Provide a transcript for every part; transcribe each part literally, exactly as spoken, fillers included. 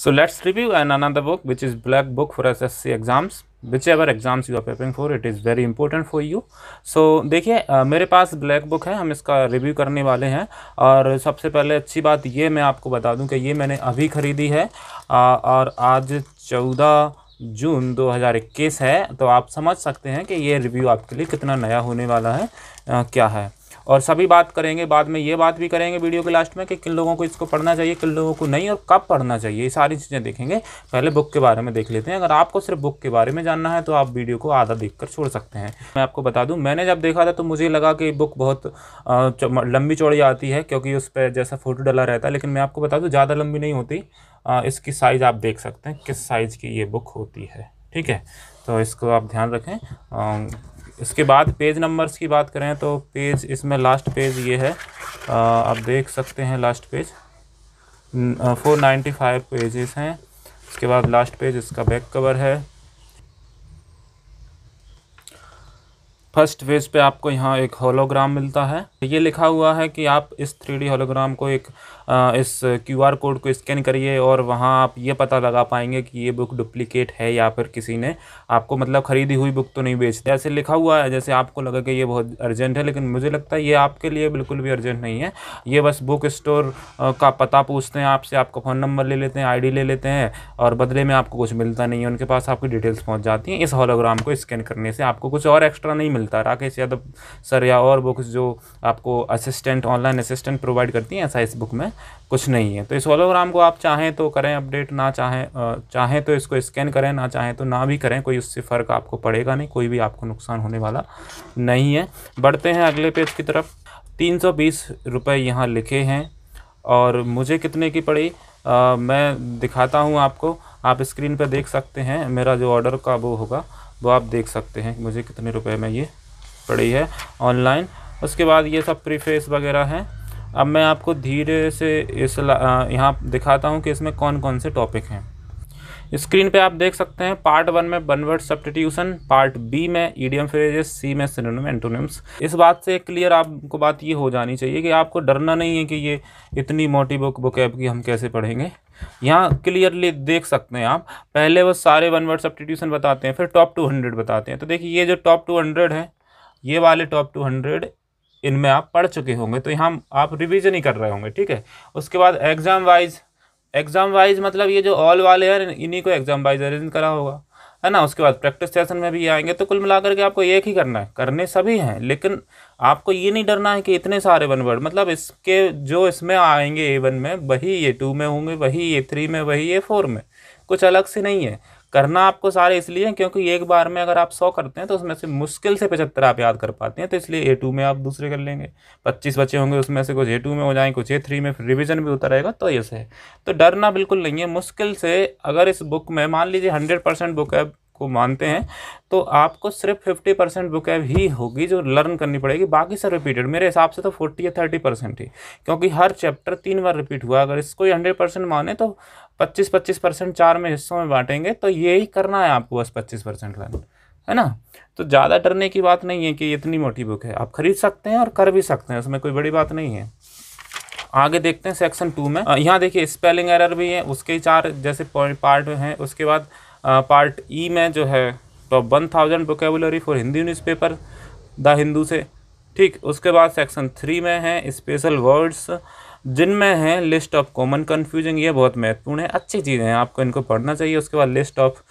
So let's review an another book which is Black Book for S S C exams. Whichever exams you are preparing for, it is very important for you. So देखिए uh, मेरे पास Black Book है, हम इसका review करने वाले हैं. और सबसे पहले अच्छी बात ये मैं आपको बता दूं कि ये मैंने अभी ख़रीदी है uh, और आज चौदह जून दो हज़ार इक्कीस है, तो आप समझ सकते हैं कि ये रिव्यू आपके लिए कितना नया होने वाला है, uh, क्या है. और सभी बात करेंगे बाद में, ये बात भी करेंगे वीडियो के लास्ट में कि किन लोगों को इसको पढ़ना चाहिए, किन लोगों को नहीं, और कब पढ़ना चाहिए, ये सारी चीज़ें देखेंगे. पहले बुक के बारे में देख लेते हैं. अगर आपको सिर्फ बुक के बारे में जानना है तो आप वीडियो को आधा देखकर छोड़ सकते हैं. मैं आपको बता दूं, मैंने जब देखा था तो मुझे लगा कि बुक बहुत लंबी चौड़ी आती है क्योंकि उस पर जैसा फ़ोटो डला रहता है, लेकिन मैं आपको बता दूँ ज़्यादा लंबी नहीं होती. इसकी साइज़ आप देख सकते हैं किस साइज़ की ये बुक होती है, ठीक है, तो इसको आप ध्यान रखें. इसके बाद पेज नंबर्स की बात करें तो पेज इसमें लास्ट पेज ये है, आ, आप देख सकते हैं लास्ट पेज चार सौ पचानवे पेजेस हैं. इसके बाद लास्ट पेज इसका बैक कवर है. फर्स्ट पेज पे आपको यहाँ एक होलोग्राम मिलता है. ये लिखा हुआ है कि आप इस थ्री डी होलोग्राम को एक आ, इस क्यू आर कोड को स्कैन करिए और वहाँ आप ये पता लगा पाएंगे कि ये बुक डुप्लीकेट है या फिर किसी ने आपको मतलब ख़रीदी हुई बुक तो नहीं बेचती. ऐसे लिखा हुआ है जैसे आपको लगा कि ये बहुत अर्जेंट है, लेकिन मुझे लगता है ये आपके लिए बिल्कुल भी अर्जेंट नहीं है. ये बस बुक स्टोर का पता पूछते हैं आपसे, आपका फ़ोन नंबर ले लेते हैं, आई डी ले लेते हैं, और बदले में आपको कुछ मिलता नहीं है. उनके पास आपकी डिटेल्स पहुँच जाती हैं. इस होलोग्राम को स्कैन करने से आपको कुछ और एक्स्ट्रा नहीं मिलता. राकेश यादव सर या और बुक्स जो आपको असिस्टेंट ऑनलाइन असिस्टेंट प्रोवाइड करती हैं, ऐसा इस बुक में कुछ नहीं है. तो इस होलोग्राम को आप चाहें तो करें अपडेट, ना चाहें चाहें तो इसको स्कैन करें, ना चाहें तो ना भी करें, कोई उससे फ़र्क आपको पड़ेगा नहीं, कोई भी आपको नुकसान होने वाला नहीं है. बढ़ते हैं अगले पेज की तरफ. तीन सौ बीस रुपये यहाँ लिखे हैं और मुझे कितने की पड़ी आ, मैं दिखाता हूँ आपको. आप स्क्रीन पर देख सकते हैं मेरा जो ऑर्डर का वो होगा वो आप देख सकते हैं मुझे कितने रुपए में ये पड़ी है ऑनलाइन. उसके बाद ये सब प्रीफेस वगैरह हैं. अब मैं आपको धीरे से इस यहाँ दिखाता हूँ कि इसमें कौन कौन से टॉपिक हैं. स्क्रीन पे आप देख सकते हैं पार्ट वन में one word substitution, part B में ईडियम फ्रेजेस, सी में सिनोनिम एंटोनिम्स. इस बात से क्लियर आपको बात ये हो जानी चाहिए कि आपको डरना नहीं है कि ये इतनी मोटी बुक बुक ऐप की हम कैसे पढ़ेंगे. यहाँ क्लियरली देख सकते हैं आप, पहले वो सारे वन वर्ड सब्स्टिट्यूशन बताते हैं, फिर टॉप टू हंड्रेड बताते हैं. तो देखिए ये जो टॉप टू हंड्रेड है, ये वाले टॉप टू हंड्रेड इनमें आप पढ़ चुके होंगे, तो यहाँ आप रिविज़न ही कर रहे होंगे, ठीक है. उसके बाद एग्ज़ाम वाइज, एग्ज़ाम वाइज मतलब ये जो ऑल वाले हैं इन्हीं को एग्ज़ाम वाइज अरेंज करा होगा, है ना. उसके बाद प्रैक्टिस सेशन में भी आएंगे. तो कुल मिलाकर के आपको एक ही करना है, करने सभी हैं, लेकिन आपको ये नहीं डरना है कि इतने सारे वन वर्ड मतलब इसके जो इसमें आएंगे ए वन में वही ए टू में होंगे, वही ए थ्री में, वही ए फोर में, कुछ अलग से नहीं है. करना आपको सारे इसलिए क्योंकि एक बार में अगर आप सौ करते हैं तो उसमें से मुश्किल से पचहत्तर आप याद कर पाते हैं, तो इसलिए ए टू में आप दूसरे कर लेंगे. पच्चीस बचे होंगे उसमें से कुछ ए टू में हो जाएंगे, कुछ ए थ्री में, फिर रिविज़न भी होता रहेगा. तो ऐसे है, तो डरना बिल्कुल नहीं है. मुश्किल से अगर इस बुक में मान लीजिए हंड्रेड परसेंट बुक ऐप को मानते हैं तो आपको सिर्फ फिफ्टी परसेंट बुक ऐप ही होगी जो लर्न करनी पड़ेगी, बाकी सब रिपीटेड. मेरे हिसाब से तो फोर्टी या थर्टी परसेंट ही, क्योंकि हर चैप्टर तीन बार रिपीट हुआ. अगर इसको हंड्रेड परसेंट माने तो पच्चीस पच्चीस परसेंट चार में हिस्सों में बांटेंगे, तो यही करना है आपको, बस पच्चीस परसेंट लर्न, है ना. तो ज़्यादा डरने की बात नहीं है कि इतनी मोटी बुक है, आप खरीद सकते हैं और कर भी सकते हैं, उसमें कोई बड़ी बात नहीं है. आगे देखते हैं सेक्शन टू में. यहाँ देखिए स्पेलिंग एरर भी है, उसके चार जैसे पार्ट हैं. उसके बाद पार्ट ई में जो है top one thousand vocabulary for Hindi newspaper the Hindu से, ठीक. उसके बाद सेक्शन थ्री में है स्पेशल वर्ड्स, जिनमें है लिस्ट ऑफ कॉमन कन्फ्यूजन, ये बहुत महत्वपूर्ण है, अच्छी चीज़ें हैं, आपको इनको पढ़ना चाहिए. उसके बाद list of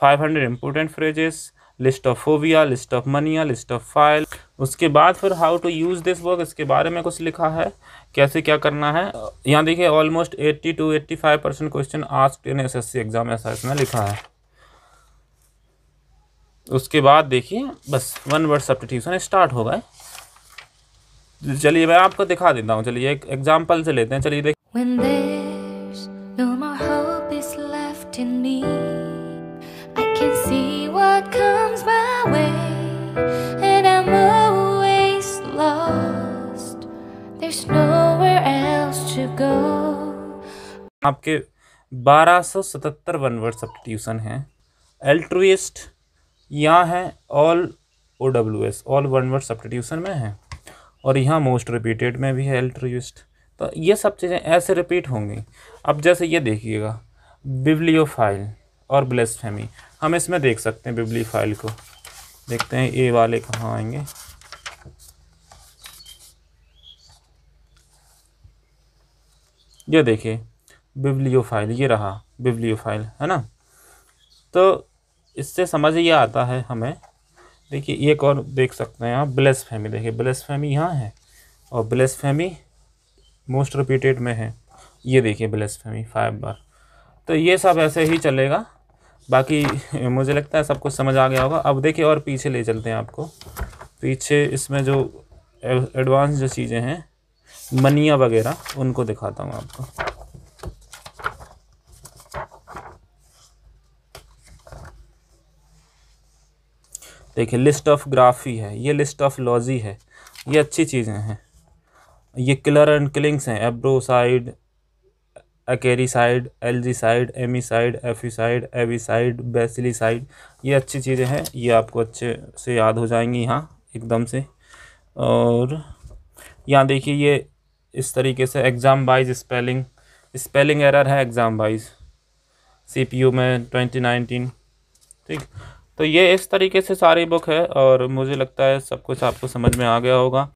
five hundred important phrases, list of phobia, list of mania, list of file. उसके बाद फिर how to use this book, इसके बारे में कुछ लिखा है, कैसे क्या करना है. यहाँ देखिए almost eighty to eighty five percent question asked in S S C exam, ऐसा इसमें लिखा है. उसके बाद देखिए बस वन वर्ड सब्स्टिट्यूशन स्टार्ट हो गए. चलिए मैं आपको दिखा देता हूँ, चलिए एक एग्जाम्पल से लेते हैं. चलिए देखिए When there's no more hope is left in me, I can see what comes my way, and I'm always lost, there's nowhere else to go. आपके बारह सौ सतहत्तर वन वर्ड सब्स्टिट्यूशन हैं. एल्ट्रुइस्ट यहाँ है, all O W S all one word substitution में है, और यहाँ मोस्ट रिपीटेड में भी है एल्ट्रुइस्ट. तो ये सब चीज़ें ऐसे रिपीट होंगी. अब जैसे ये देखिएगा बिब्लियोफाइल और ब्लेस्फेमी, हम इसमें देख सकते हैं बिब्लियोफाइल को। देखते हैं ए वाले कहाँ आएंगे। ये देखिए बिब्लियोफाइल, ये रहा बिब्लियोफाइल, है ना। तो इससे समझ ये आता है हमें। देखिए एक और देख सकते हैं आप, ब्लेस्फेमी। देखिए ब्लेस्फेमी यहाँ है और ब्लेस्फेमी मोस्ट रिपीटेड में है। ये देखिए ब्लेस्फेमी फाइव बार। तो ये सब ऐसे ही चलेगा। बाकी मुझे लगता है सब कुछ समझ आ गया होगा। अब देखिए और पीछे ले चलते हैं आपको। पीछे इसमें जो एडवांस जो चीज़ें हैं, मनिया वगैरह, उनको दिखाता हूँ आपको। देखिए लिस्ट ऑफ ग्राफी है, ये लिस्ट ऑफ लॉजी है, ये अच्छी चीज़ें हैं। ये किलर एंड किलिंग्स हैं, एब्रोसाइड, अकेरीसाइड, एल्जीसाइड, एमीसाइड, एफीसाइड, एवीसाइड, बेसिलीसाइड, ये अच्छी चीज़ें हैं। ये आपको अच्छे से याद हो जाएंगी यहाँ एकदम से। और यहाँ देखिए ये इस तरीके से exam wise spelling spelling error है, एग्ज़ाम वाइज सीपीयू में ट्वेंटी नाइनटीन। ठीक, तो ये इस तरीके से सारी बुक है और मुझे लगता है सब कुछ आपको समझ में आ गया होगा।